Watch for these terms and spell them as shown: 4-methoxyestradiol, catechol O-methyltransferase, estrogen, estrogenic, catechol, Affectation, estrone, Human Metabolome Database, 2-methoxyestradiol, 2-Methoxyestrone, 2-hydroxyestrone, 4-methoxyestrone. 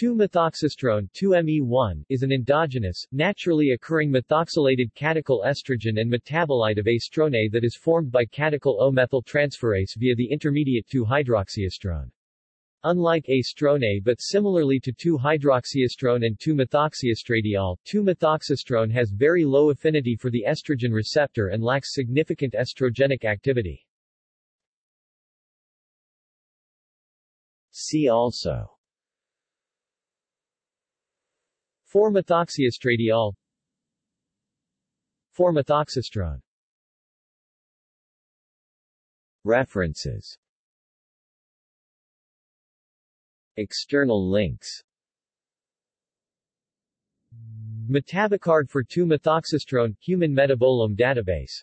2-methoxyestrone (2-ME1) is an endogenous, naturally occurring methoxylated catechol estrogen and metabolite of estrone that is formed by catechol O-methyltransferase via the intermediate 2-hydroxyestrone. Unlike estrone but similarly to 2-hydroxyestrone and 2-methoxyestradiol, 2-methoxyestrone has very low affinity for the estrogen receptor and lacks significant estrogenic activity. See also: 4-methoxyestradiol, 4-methoxyestrone. References. External links. Metabicard for 2-methoxyestrone, Human Metabolome Database.